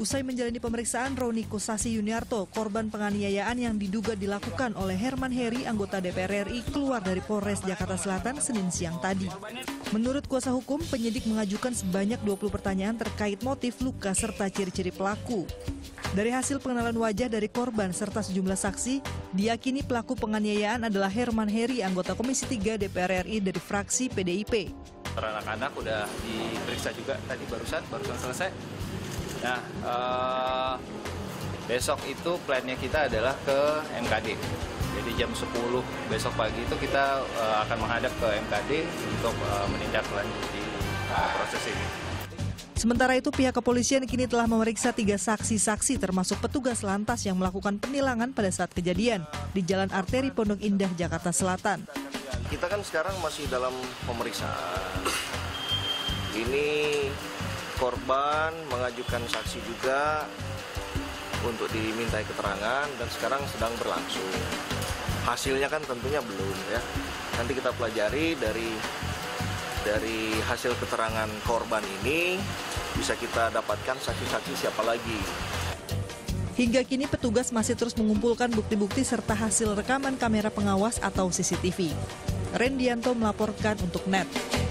Usai menjalani pemeriksaan, Roni Kosasi Yuniarto, korban penganiayaan yang diduga dilakukan oleh Herman Heri, anggota DPR RI, keluar dari Polres Jakarta Selatan Senin siang tadi. Menurut kuasa hukum, penyidik mengajukan sebanyak 20 pertanyaan terkait motif luka serta ciri-ciri pelaku. Dari hasil pengenalan wajah dari korban serta sejumlah saksi, diyakini pelaku penganiayaan adalah Herman Heri, anggota Komisi 3 DPR RI dari fraksi PDIP. Anak-anak udah diperiksa juga tadi barusan selesai. Nah, besok itu plannya kita adalah ke MKD. Jadi jam 10 besok pagi itu kita akan menghadap ke MKD untuk menindaklanjuti proses ini. Sementara itu pihak kepolisian kini telah memeriksa 3 saksi-saksi termasuk petugas lantas yang melakukan penilangan pada saat kejadian di Jalan Arteri Pondok Indah, Jakarta Selatan. Kita kan sekarang masih dalam pemeriksaan. Ini korban mengajukan saksi juga untuk dimintai keterangan dan sekarang sedang berlangsung. Hasilnya kan tentunya belum ya. Nanti kita pelajari dari hasil keterangan korban ini bisa kita dapatkan saksi-saksi siapa lagi. Hingga kini petugas masih terus mengumpulkan bukti-bukti serta hasil rekaman kamera pengawas atau CCTV. Ren Dianto melaporkan untuk NET.